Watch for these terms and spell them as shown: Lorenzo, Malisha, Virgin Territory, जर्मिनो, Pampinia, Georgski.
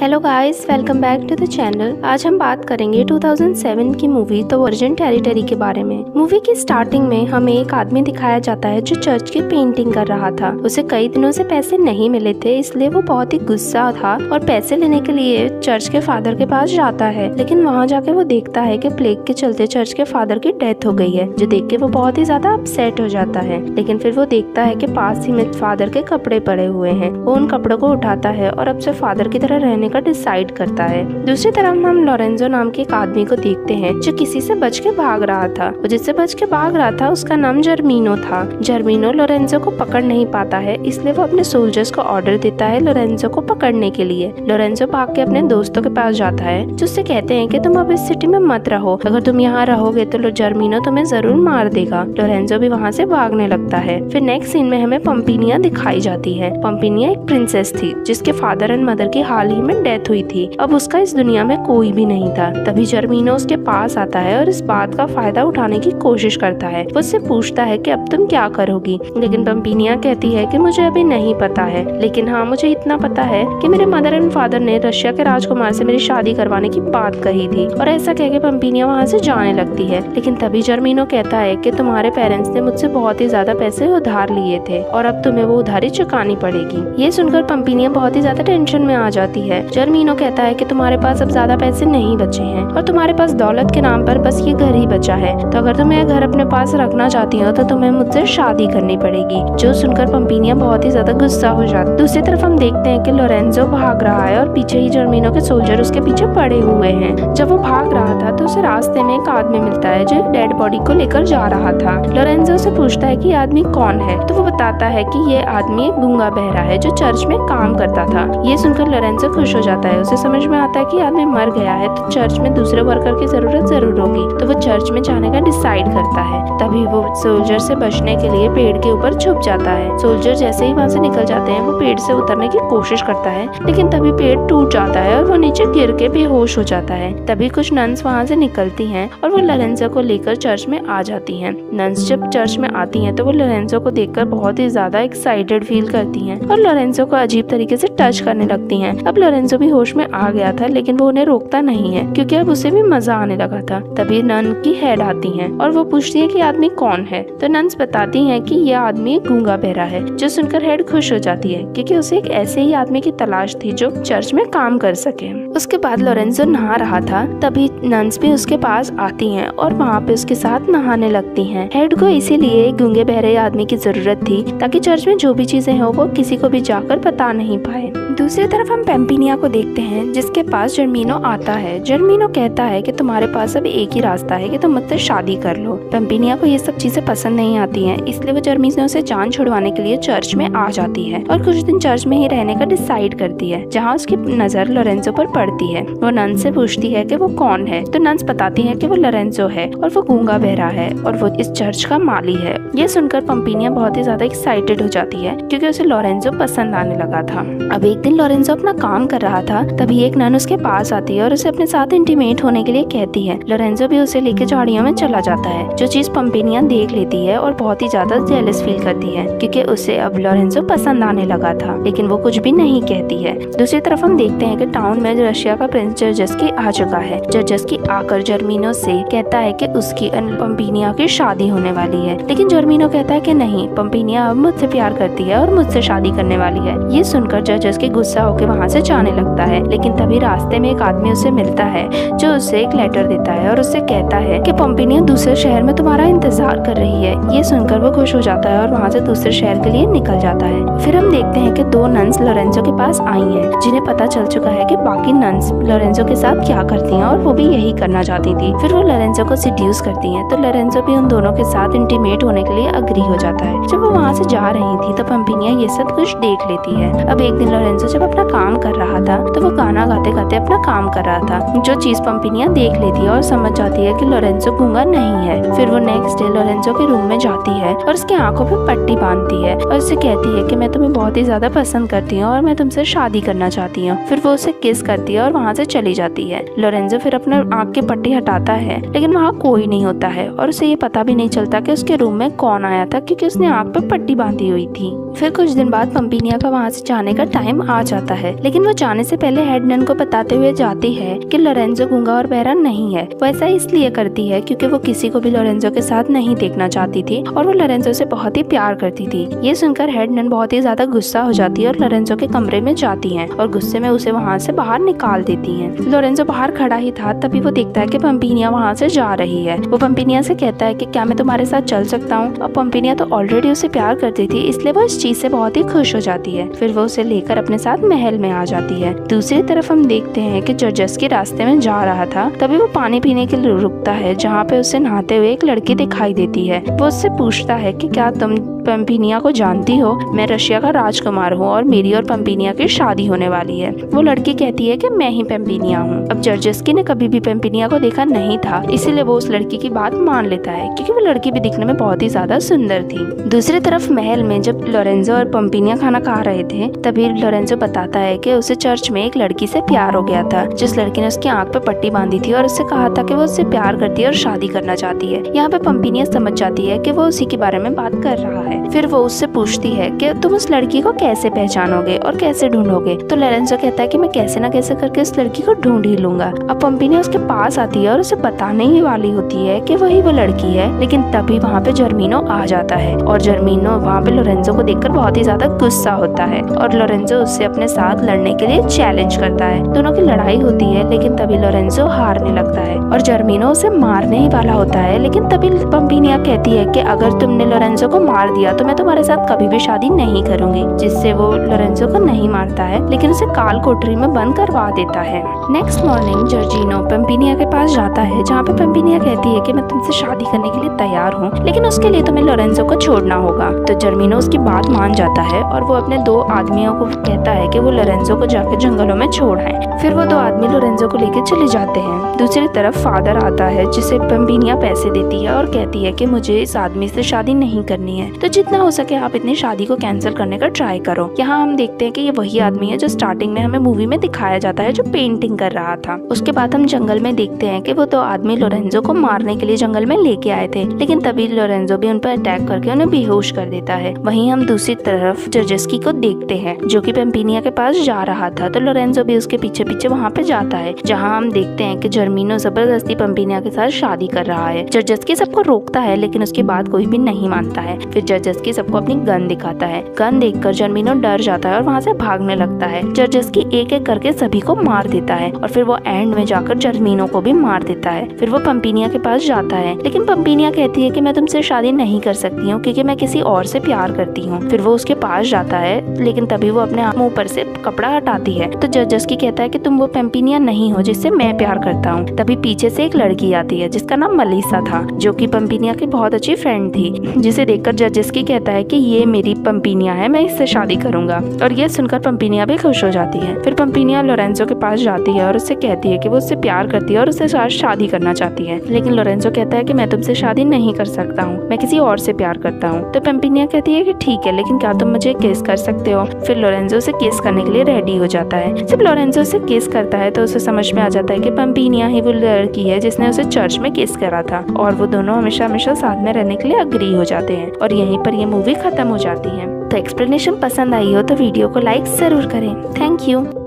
Hello guys, welcome back to the channel. आज हम बात करेंगे 2007 की मूवी द वर्जिन टेरिटरी के बारे में। मूवी की स्टार्टिंग में हमें एक आदमी दिखाया जाता है जो चर्च की पेंटिंग कर रहा था। उसे कई दिनों से पैसे नहीं मिले थे, इसलिए वो बहुत ही गुस्सा था और पैसे लेने के लिए चर्च के फादर के पास जाता है। लेकिन वहाँ जाके वो देखता है कि प्लेग के चलते चर्च के फादर की डेथ हो गई है, जो देख के वो बहुत ही ज्यादा अपसेट हो जाता है। लेकिन फिर वो देखता है कि पास ही में फादर के कपड़े पड़े हुए हैं। वो उन कपड़ों को उठाता है और अब से फादर की तरह रहने का डिसाइड करता है। दूसरी तरफ हम लोरेंजो नाम के एक आदमी को देखते हैं जो किसी से बच के भाग रहा था। जिससे बच के भाग रहा था उसका नाम जर्मिनो था। जर्मिनो लोरेंजो को पकड़ नहीं पाता है, इसलिए वो अपने सोल्जर्स को ऑर्डर देता है लोरेंजो को पकड़ने के लिए। लोरेंजो भाग के अपने दोस्तों के पास जाता है जो उससे कहते हैं कि तुम अब इस सिटी में मत रहो, अगर तुम यहाँ रहोगे तो जर्मिनो तुम्हें जरूर मार देगा। लोरेंजो भी वहाँ से भागने लगता है। फिर नेक्स्ट सीन में हमें पम्पिनिया दिखाई जाती है। पम्पिनिया एक प्रिंसेस थी जिसके फादर एंड मदर की हाल ही में डेथ हुई थी। अब उसका इस दुनिया में कोई भी नहीं था। तभी जर्मिनो उसके पास आता है और इस बात का फायदा उठाने की कोशिश करता है। वो उससे पूछता है कि अब तुम क्या करोगी, लेकिन पम्पिनिया कहती है कि मुझे अभी नहीं पता है, लेकिन हाँ मुझे इतना पता है कि मेरे मदर एंड फादर ने रशिया के राजकुमार से मेरी शादी करवाने की बात कही थी। और ऐसा कह के पम्पिनिया वहाँ से जाने लगती है। लेकिन तभी जर्मिनो कहता है कि तुम्हारे पेरेंट्स ने मुझसे बहुत ही ज्यादा पैसे उधार लिए थे और अब तुम्हें वो उधारी चुकानी पड़ेगी। ये सुनकर पम्पिनिया बहुत ही ज्यादा टेंशन में आ जाती है। जर्मिनो कहता है कि तुम्हारे पास अब ज्यादा पैसे नहीं बचे हैं और तुम्हारे पास दौलत के नाम पर बस ये घर ही बचा है, तो अगर तुम यह घर अपने पास रखना चाहती हो तो तुम्हें मुझसे शादी करनी पड़ेगी। जो सुनकर पम्पिनिया बहुत ही ज्यादा गुस्सा हो जाती है। दूसरी तरफ हम देखते हैं कि लोरेंजो भाग रहा है और पीछे ही जर्मिनो के सोल्जर उसके पीछे पड़े हुए हैं। जब वो भाग रहा था तो उसे रास्ते में एक आदमी मिलता है जो डेड बॉडी को लेकर जा रहा था। लोरेंजो से पूछता है कि आदमी कौन है, तो वो बताता है कि ये आदमी गूंगा बहरा है जो चर्च में काम करता था। ये सुनकर लोरेंजो खुश हो जाता है। उसे समझ में आता है कि आदमी मर गया है तो चर्च में दूसरे वर्कर की जरूरत जरूर होगी, तो वो चर्च में जाने का डिसाइड करता है। तभी वो सोल्जर से बचने के लिए पेड़ के ऊपर छुप जाता है। सोल्जर जैसे ही वहाँ से निकल जाते हैं वो पेड़ से उतरने की कोशिश करता है, लेकिन तभी पेड़ टूट जाता है और वो नीचे गिर के बेहोश हो जाता है। तभी कुछ नंस वहाँ से निकलती हैं और वो लोरेंजो को लेकर चर्च में आ जाती हैं। नंस जब चर्च में आती हैं तो वो लोरेंजो को देखकर बहुत ही ज्यादा एक्साइटेड फील करती हैं और लोरेंजो को अजीब तरीके से टच करने लगती हैं। अब लोरेंजो भी होश में आ गया था, लेकिन वो उन्हें रोकता नहीं है क्योंकि अब उसे भी मजा आने लगा था। तभी नन की हेड आती हैं और वो पूछती है कि आदमी कौन है, तो नंस बताती हैं कि यह आदमी गूंगा बहरा है। जो सुनकर हेड खुश हो जाती है क्योंकि उसे एक ऐसे ही आदमी की तलाश थी जो चर्च में काम कर सके। उसके बाद लोरेंजो नहा रहा था, तभी नंस भी उसके पास आती है और वहाँ पे उसके साथ नहाने लगती है। हेड को इसीलिए गूंगे बहरे आदमी की जरूरत थी ताकि चर्च में जो भी चीजें हो वो किसी को भी जाकर बता नहीं पाए। दूसरी तरफ हम पम्पिनिया को देखते हैं जिसके पास जर्मिनो आता है। जर्मिनो कहता है कि तुम्हारे पास अब एक ही रास्ता है कि तुम मुझसे शादी कर लो। पम्पिनिया को ये सब चीजें पसंद नहीं आती हैं, इसलिए वो जर्मिनो से जान छुड़वाने के लिए चर्च में आ जाती है और कुछ दिन चर्च में ही रहने का डिसाइड करती है, जहाँ उसकी नजर लोरेंजो पर पड़ती है। वो नंस से पूछती है कि वो कौन है, तो नंस बताती है कि वो लोरेंजो है और वो गूंगा बहरा है और वो इस चर्च का माली है। ये सुनकर पम्पिनिया बहुत ही ज्यादा एक्साइटेड हो जाती है क्योंकि उसे लोरेंजो पसंद आने लगा था। अब एक दिन लोरेंजो अपना काम कर रहा था, तभी एक नन उसके पास आती है और उसे अपने साथ इंटीमेट होने के लिए कहती है। लोरेंजो भी उसे लेके झाड़ियों में चला जाता है, जो चीज पम्पिनिया देख लेती है और बहुत ही ज्यादा जेलस फील करती है क्योंकि उसे अब लोरेंजो पसंद आने लगा था, लेकिन वो कुछ भी नहीं कहती है। दूसरी तरफ हम देखते हैं कि टाउन में रशिया का प्रिंस जॉर्जस्की आ चुका है। जॉर्जस्की आकर जर्मिनो से कहता है कि उसकी पम्पिनिया की शादी होने वाली है, लेकिन जर्मिनो कहता है कि नहीं, पम्पिनिया अब मुझसे प्यार करती है और मुझसे शादी करने वाली है। ये सुनकर जॉर्जस्की गुस्सा होकर वहाँ से जाने लगता है, लेकिन तभी रास्ते में एक आदमी उसे मिलता है जो उसे एक लेटर देता है और उससे कहता है कि पम्पिनिया दूसरे शहर में तुम्हारा इंतजार कर रही है। ये सुनकर वो खुश हो जाता है और वहाँ से दूसरे शहर के लिए निकल जाता है। फिर हम देखते हैं कि दो नंस लोरेंजो के पास आई हैं, जिन्हें पता चल चुका है कि बाकी नंस लोरेंजो के साथ क्या करती हैं और वो भी यही करना चाहती थी। फिर वो लोरेंजो को सिड्यूस करती है, तो लोरेंजो भी उन दोनों के साथ इंटीमेट होने के लिए अग्री हो जाता है। जब वो वहाँ से जा रही थी तो पम्पिनिया ये सब कुछ देख लेती है। अब एक दिन लोरेंजो जब अपना काम कर रहा था तो वो गाना गाते गाते अपना काम कर रहा था, जो चीज पम्पिनिया देख लेती है और समझ जाती है कि लोरेंजो गूंगा नहीं है। फिर वो नेक्स्ट डे लोरेंजो के रूम में जाती है और उसकी आंखों पे पट्टी बांधती है और उससे कहती है कि मैं तुम्हें बहुत ही ज्यादा पसंद करती हूँ और मैं तुमसे शादी करना चाहती हूँ। फिर वो उसे किस करती है और वहाँ से चली जाती है। लोरेंजो फिर अपना आँख की पट्टी हटाता है, लेकिन वहाँ कोई नहीं होता है और उसे ये पता भी नहीं चलता की उसके रूम में कौन आया था क्यूँकी उसने आँख पर पट्टी बांधी हुई थी। फिर कुछ दिन बाद पम्पिनिया का वहाँ से जाने का टाइम आ जाता है, लेकिन वो जाने से पहले हेड नन को बताते हुए जाती है कि लोरेंजो गूंगा और बहरा नहीं है। वो ऐसा इसलिए करती है क्योंकि वो किसी को भी लोरेंजो के साथ नहीं देखना चाहती थी और वो लोरेंजो से बहुत ही प्यार करती थी। ये सुनकर हेड नन बहुत ही ज्यादा गुस्सा हो जाती है और लोरेंजो के कमरे में जाती है और गुस्से में उसे वहाँ से बाहर निकाल देती है। लोरेंजो बाहर खड़ा ही था तभी वो देखता है कि पम्पिनिया वहाँ से जा रही है। वो पम्पिनिया से कहता है कि क्या मैं तुम्हारे साथ चल सकता हूँ। और पम्पिनिया तो ऑलरेडी उसे प्यार करती थी इसलिए वो इस चीज से बहुत ही खुश हो जाती है। फिर वो उसे लेकर अपने साथ महल में आ जाती है। दूसरी तरफ हम देखते हैं कि जॉर्जस्की रास्ते में जा रहा था तभी वो पानी पीने के लिए रुकता है जहाँ पे उसे नहाते हुए एक लड़की दिखाई देती है। वो उससे पूछता है कि क्या तुम पम्पिनिया को जानती हो, मैं रशिया का राजकुमार हूँ और मेरी और पम्पिनिया की शादी होने वाली है। वो लड़की कहती है कि मैं ही पम्पिनिया हूँ। अब जॉर्जस्की ने कभी भी पम्पिनिया को देखा नहीं था इसीलिए वो उस लड़की की बात मान लेता है क्योंकि वो लड़की भी दिखने में बहुत ही ज्यादा सुंदर थी। दूसरी तरफ महल में जब लोरेंजो और पम्पिनिया खाना खा रहे थे तभी लोरेंजो बताता है कि उसे चर्च में एक लड़की से प्यार हो गया था जिस लड़की ने उसकी आंख पे पट्टी बांधी थी और उससे कहा था कि वो उससे प्यार करती है और शादी करना चाहती है। यहाँ पे पम्पिनिया समझ जाती है कि वो उसी के बारे में बात कर रहा है। फिर वो उससे पूछती है कि तुम उस लड़की को कैसे पहचानोगे और कैसे ढूंढोगे। तो लोरेंजो कहता है कि मैं कैसे न कैसे करके उस लड़की को ढूंढ ही लूंगा। अब पम्पिनिया उसके पास आती है और उसे बताने ही वाली होती है कि वही वो लड़की है, लेकिन तभी वहाँ पे जर्मिनो आ जाता है और जर्मिनो वहाँ पे लोरेंजो को देखकर बहुत ही ज्यादा गुस्सा होता है और लोरेंजो उससे अपने साथ लड़ने के लिए चैलेंज करता है। दोनों की लड़ाई होती है लेकिन तभी लोरेंजो हारने लगता है और जर्मिनो उसे मारने ही वाला होता है, लेकिन तभी पम्पिनिया कहती है कि अगर तुमने लोरेंजो को मार दिया तो मैं तुम्हारे साथ कभी भी शादी नहीं करूंगी, जिससे वो लोरेंजो को नहीं मारता है लेकिन उसे काल कोठरी में बंद करवा देता है। नेक्स्ट मॉर्निंग जॉर्जिनो पम्पिनिया के पास जाता है जहाँ पे पम्पिनिया कहती है कि मैं तुमसे शादी करने के लिए तैयार हूँ लेकिन उसके लिए तुम्हें लोरेंजो को छोड़ना होगा। तो जर्मिनो उसकी बात मान जाता है और वो अपने दो आदमियों को कहता है कि वो लोरेंजो को जाके जंगलों में छोड़ आए। फिर वो दो आदमी लोरेंजो को लेकर चले जाते हैं। दूसरी तरफ फादर आता है जिसे पम्पिनिया पैसे देती है और कहती है कि मुझे इस आदमी से शादी नहीं करनी है तो जितना हो सके आप इतनी शादी को कैंसिल करने का ट्राई करो। यहाँ हम देखते हैं कि ये वही आदमी है जो स्टार्टिंग में हमें मूवी में दिखाया जाता है जो पेंटिंग कर रहा था। उसके बाद हम जंगल में देखते हैं कि वो दो आदमी लोरेंजो को मारने के लिए जंगल में लेके आए थे लेकिन तभी लोरेंजो भी उन पर अटैक करके उन्हें बेहोश कर देता है। वहीं हम दूसरी तरफ जॉर्जस्की को देखते हैं जो कि पम्पिनिया के पास जा रहा था तो लोरेंजो भी उसके पीछे पीछे वहाँ पे जाता है जहाँ हम देखते हैं कि जर्मिनो जबरदस्ती पम्पिनिया के साथ शादी कर रहा है। जॉर्जस्की सबको रोकता है लेकिन उसकी बात कोई भी नहीं मानता है। फिर जॉर्जस्की सबको अपनी गन दिखाता है। गन देखकर जर्मिनो डर जाता है और वहाँ से भागने लगता है। जॉर्जस्की एक एक करके सभी को मार देता है और फिर वो एंड में जाकर जर्मिनो को भी मार देता है। फिर वो पम्पिनिया के पास जाता है लेकिन पम्पिनिया कहती है कि मैं तुमसे शादी नहीं कर सकती हूँ क्योंकि मैं किसी और से प्यार करती हूँ। फिर वो उसके पास जाता है लेकिन तभी वो अपने मुँह पर से कपड़ा हटाती है तो जॉर्जस्की कहता है कि तुम वो पम्पिनिया नहीं हो जिससे मैं प्यार करता हूँ। तभी पीछे से एक लड़की आती है जिसका नाम मलिशा था जो कि पम्पिनिया की बहुत अच्छी फ्रेंड थी, जिसे देखकर जॉर्जस्की कहता है कि ये मेरी पम्पिनिया है, मैं इससे शादी करूंगा। और ये सुनकर पम्पिनिया भी खुश हो जाती है। फिर पम्पिनिया लोरेंजो के पास जाती है और उससे कहती है कि वो उससे प्यार करती है और उससे शादी करना चाहती है, लेकिन लोरेंजो कहता है कि मैं तुमसे शादी नहीं कर सकता हूँ, मैं किसी और से प्यार करता हूँ। तो पम्पिनिया कहती है कि ठीक है, लेकिन क्या तुम मुझे किस कर सकते हो। फिर लोरेंजो उसे किस करने के लिए रेडी हो जाता है। जब लोरेंजो उसे किस करता है तो उसे समझ में आ जाता है कि पम्पिनिया ही वो लड़की है जिसने उसे चर्च में किस करा था और वो दोनों हमेशा हमेशा साथ में रहने के लिए अग्री हो जाते हैं और यहीं पर ये मूवी खत्म हो जाती है। तो एक्सप्लेनेशन पसंद आई हो तो वीडियो को लाइक जरूर करें। Thank you.